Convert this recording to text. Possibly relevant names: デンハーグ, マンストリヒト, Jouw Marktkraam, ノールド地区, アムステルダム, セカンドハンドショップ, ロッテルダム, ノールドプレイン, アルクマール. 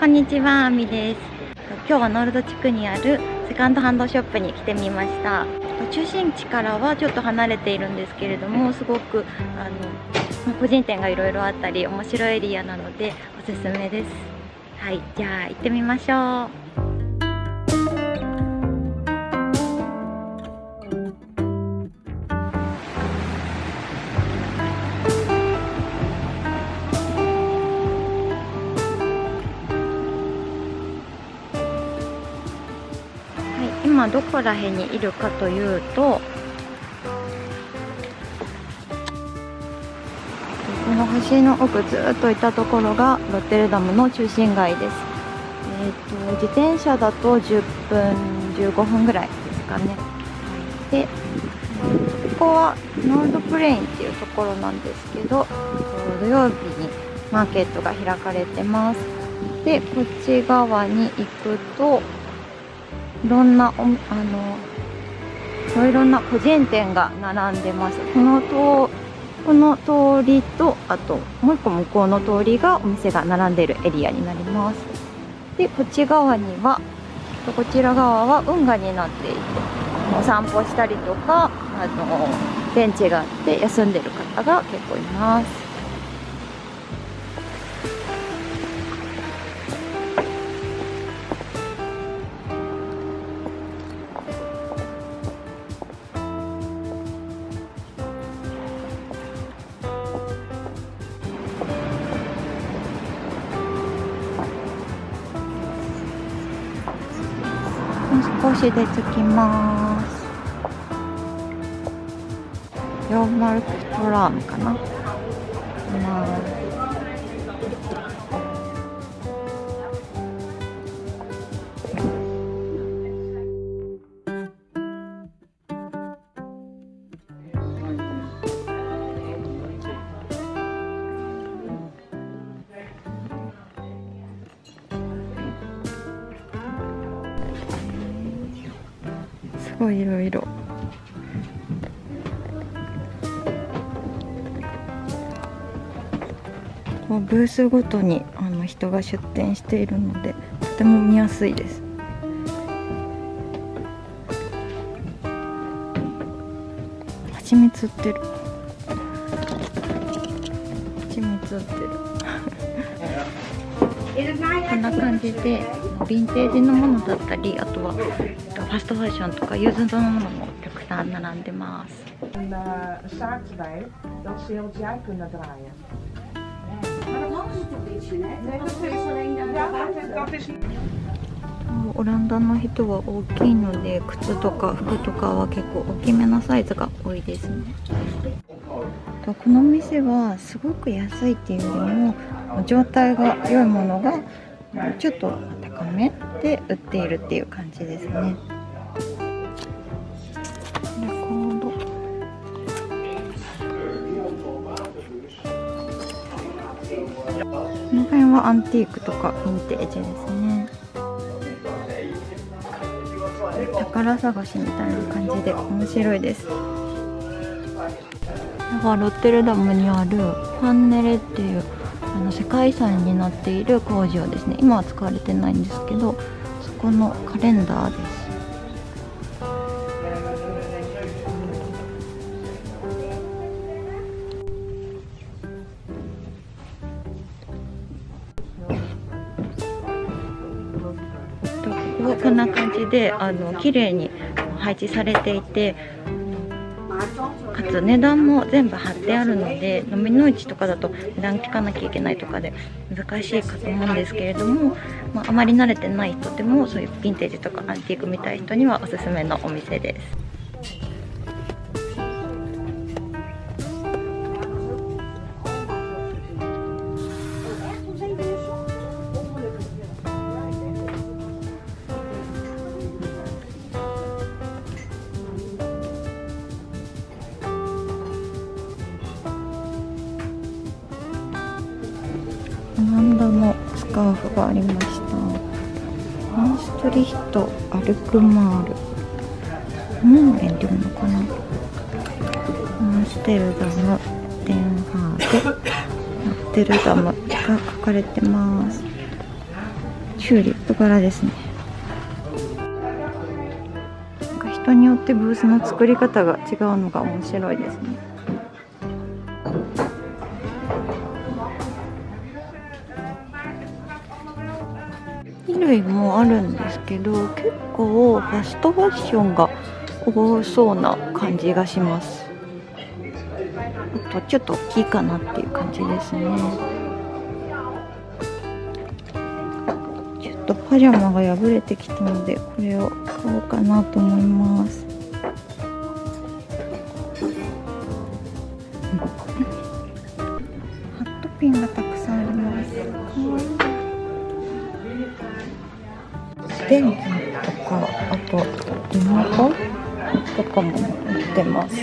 こんにちは、あみです。今日はノールド地区にあるセカンドハンドショップに来てみました。中心地からはちょっと離れているんですけれども、すごく個人店がいろいろあったり面白いエリアなのでおすすめです。はい、じゃあ行ってみましょう。今どこら辺にいるかというと、この橋の奥ずっといたところがロッテルダムの中心街です。自転車だと10分15分ぐらいですかね。でここはノールドプレインっていうところなんですけど、土曜日にマーケットが開かれてます。でこっち側に行くといろんな個人店が並んでます。この通りと、あともう一個向こうの通りがお店が並んでいるエリアになります。でこっち側には、こちら側は運河になっていて、お散歩したりとか、ベンチがあって休んでる方が結構います。少しで着きます。jouw Marktkraamかな。いろいろブースごとに人が出店しているので、とても見やすいです。蜂蜜売ってる。こんな感じでヴィンテージのものだったり、あとはファストファッションとかユーズドのものもたくさん並んでます。オランダの人は大きいので、靴とか服とかは結構大きめなサイズが多いですね。この店はすごく安いっていうよりも、状態が良いものがちょっと高めで売っているっていう感じですね。レコード。この辺はアンティークとかヴィンテージですね。宝探しみたいな感じで面白いです。ロッテルダムにあるファンネレっていう世界遺産になっている工場ですね。今は使われてないんですけど、そこのカレンダーです。こんな感じで綺麗に配置されていて、かつ値段も全部貼ってあるので、飲みの市とかだと値段聞かなきゃいけないとかで難しいかと思うんですけれども、あまり慣れてない人でもそういうヴィンテージとかアンティークみたい人にはおすすめのお店です。オランダのスカーフがありました。マンストリヒトアルクマール、何円っていうのかな。アムステルダム、デンハーグ、ロッテルダムが書かれてます。修理人柄ですね。なんか人によってブースの作り方が違うのが面白いですね。衣類もあるんですけど、結構ファストファッションが多そうな感じがします。あとちょっと大きいかなっていう感じですね。ちょっとパジャマが破れてきたので、これを買おうかなと思います。ハットピンがたくさんあります。電気とか、あとリモコンとかも売ってます。